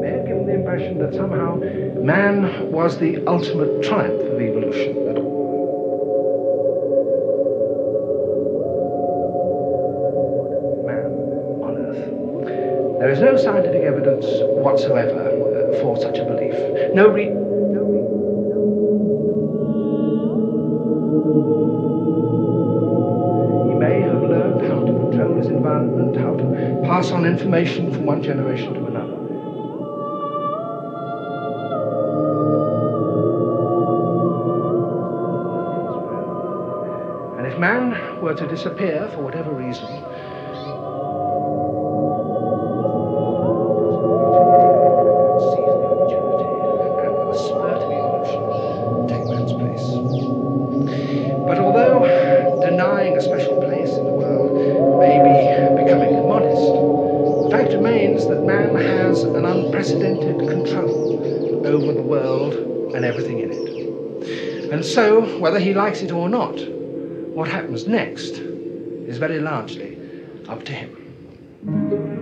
Man gave the impression that somehow man was the ultimate triumph of evolution. Man on Earth. There is no scientific evidence whatsoever for such a belief. He may have learned how to control his environment, how to pass on information from one generation to another. If man were to disappear for whatever reason, seize the opportunity and the spurt of evolution take man's place. But although denying a special place in the world may be becoming immodest, the fact remains that man has an unprecedented control over the world and everything in it. And so, whether he likes it or not, what happens next is very largely up to him.